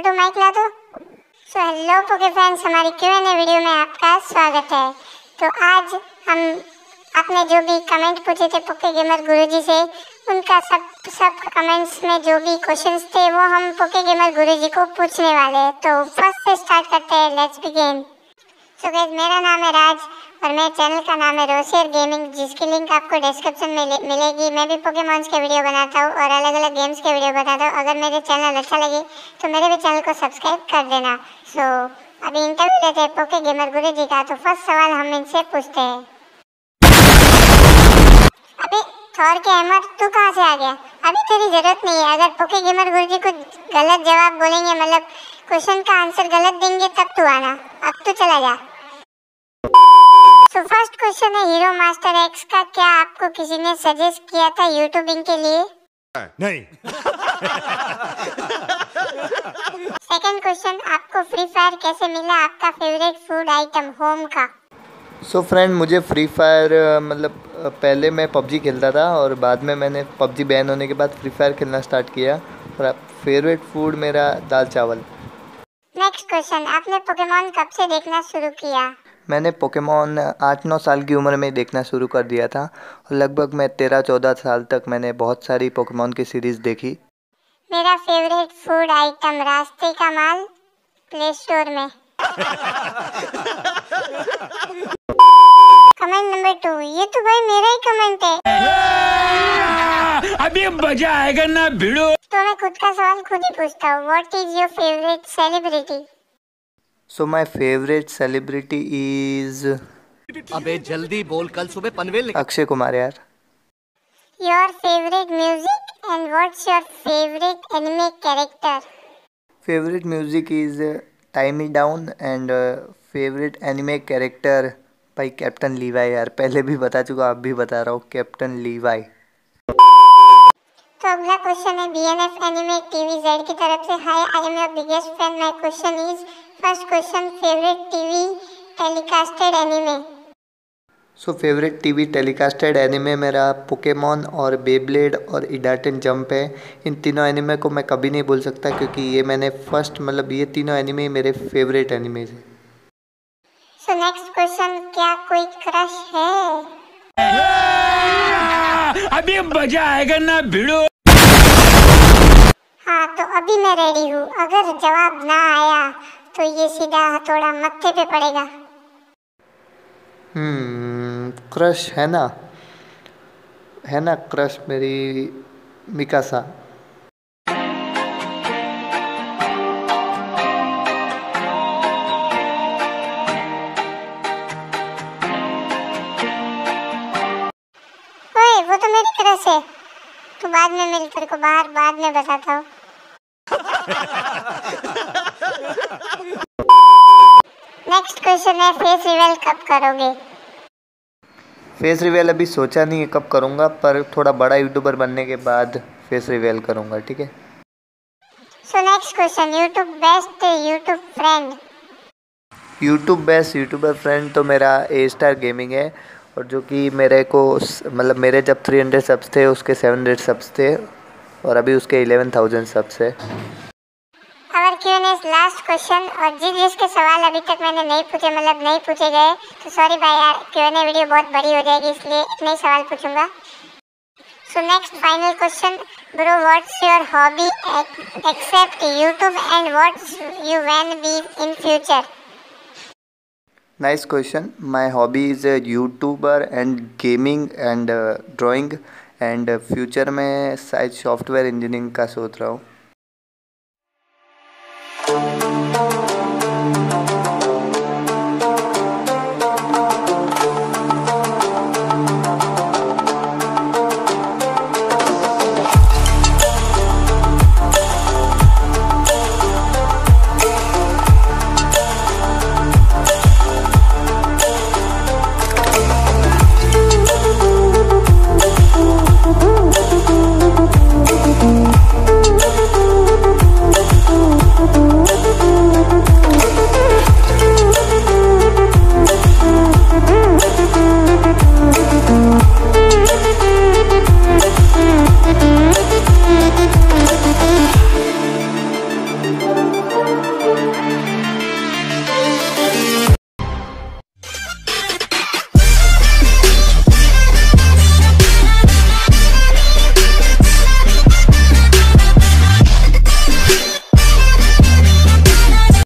छोटू mike ला दो। So hello Poke fans, हमारी Q&A वीडियो में आपका स्वागत है। तो आज हम आपने जो भी कमेंट पूछे थे पोके गेमर गुरुजी से, उनका सब कमेंट्स में जो भी क्वेश्चंस थे वो हम पोके गेमर गुरुजी को पूछने वाले हैं। तो फर्स्ट से स्टार्ट करते हैं, लेट्स बिगिन। सो गाइस, मेरा नाम है राज और मेरे चैनल का नाम है रोशेर गेमिंग, जिसकी लिंक आपको डिस्क्रिप्शन में मिलेगी। मैं भी पोकेमॉन्स के वीडियो बनाता हूँ और अलग अलग गेम्स के वीडियो बनाता हूँ। अगर मेरे चैनल अच्छा लगे तो मेरे भी चैनल को सब्सक्राइब कर देना। सो अभी इंटरव्यू लेते हैं पोके गेमर गुरुजी का। तो फर्स्ट सवाल हम इनसे पूछते हैं, अभी थॉर के हैमर तू कहाँ से आ गया? अभी तेरी जरूरत नहीं है। अगर पोके गेमर गुरुजी को गलत जवाब बोलेंगे, मतलब क्वेश्चन का आंसर गलत देंगे, तब तू आना। अब तू चला जा। तो फर्स्ट क्वेश्चन है, हीरो मास्टर एक्स का क्या आपको किसी ने सजेस्ट किया था यूट्यूबिंग के लिए? नहीं। सेकंड क्वेश्चन, आपको फ्री फायर कैसे मिला? आपका फेवरेट फूड आइटम होम का? सो फ्रेंड, मुझे फ्री फायर मतलब पहले मैं PUBG खेलता था और बाद में मैंने PUBG बैन होने के बाद फ्री फायर खेलना स्टार्ट किया। और फेवरेट फूड मेरा दाल चावल। नेक्स्ट क्वेश्चन, आपने पोकेमॉन कब से देखना शुरू किया? मैंने पोकेमॉन 8-9 साल की उम्र में देखना शुरू कर दिया था और लगभग मैं 13-14 साल तक मैंने बहुत सारी पोकेमॉन की सीरीज़ देखी। मेरा फेवरेट फूड आइटम रास्ते का माल, प्ले स्टोर में। कमेंट नंबर 2, ये तो भाई मेरा ही कमेंट है। अभी मजा आएगा ना भिड़ो। तो मैं खुद का सवाल खुद ही पूछता हूँ, what is your favourite celebrity? So my favourite celebrity is, अबे जल्दी बोल, कल सुबह पनवेल। अक्षय कुमार यार। Your favourite music and what's your favourite anime character? Favourite music is time me down and favourite anime character भाई कैप्टन लीवाई यार। पहले भी बता चुका, अब भी बता रहा हूँ, कैप्टन लीवाई। तो अगला क्वेश्चन है, BNF एनिमे टीवी जेड की तरफ से, hi I am your biggest fan, my question is, first question, favourite TV telecasted anime? So favourite TV telecasted anime मेरा पोकेमॉन और बेब्लेड और इडार्टन जंप है। इन तीनों एनिमे को मैं कभी नहीं बोल सकता क्योंकि ये मैंने फर्स्ट मतलब ये तीनों एनिमे मेरे फेवरेट एनिमे हैं। सो नेक्स्ट क्वेश्चन, क्या कोई क्रश है? अभी मजा आएगा ना भिड़ो। हाँ, तो अभी मैं रेडी हूँ। अगर जवाब ना आया तो ये सीधा हथौड़ा मत्थे पे पड़ेगा। क्रश है ना, है ना, क्रश मेरी मिकासा। ओए, वो तो मेरी क्रश है। तू बाद में मिल, तेरे को बाहर बाद में बताता हूँ। नेक्स्ट क्वेश्चन है, फेस रिवील कब करोगे? फेस रिवील अभी सोचा नहीं है कब करूंगा, पर थोड़ा बड़ा यूट्यूबर बनने के बाद फेस रिवील करूंगा, ठीक है? So next question, YouTube best YouTube friend? YouTube best YouTuber friend तो मेरा A Star गेमिंग है, और जो कि मेरे को मतलब मेरे जब 300 सब्स थे उसके 700 सब्स थे और अभी उसके 11,000 सब्स है। अवर Q&A लास्ट क्वेश्चन, और जिसके सवाल अभी तक मैंने नहीं पूछे मतलब नहीं पूछे गए, तो सॉरी भाई यार, Q&A वीडियो बहुत बड़ी हो जाएगी, इसलिए इतने ही सवाल पूछूंगा। So next final question, bro what's your hobby except YouTube and what's you wanna be in future? Nice question. My hobby is YouTuber and gaming and drawing and future में शायद सॉफ्टवेयर इंजीनियरिंग का सोच रहा हूँ।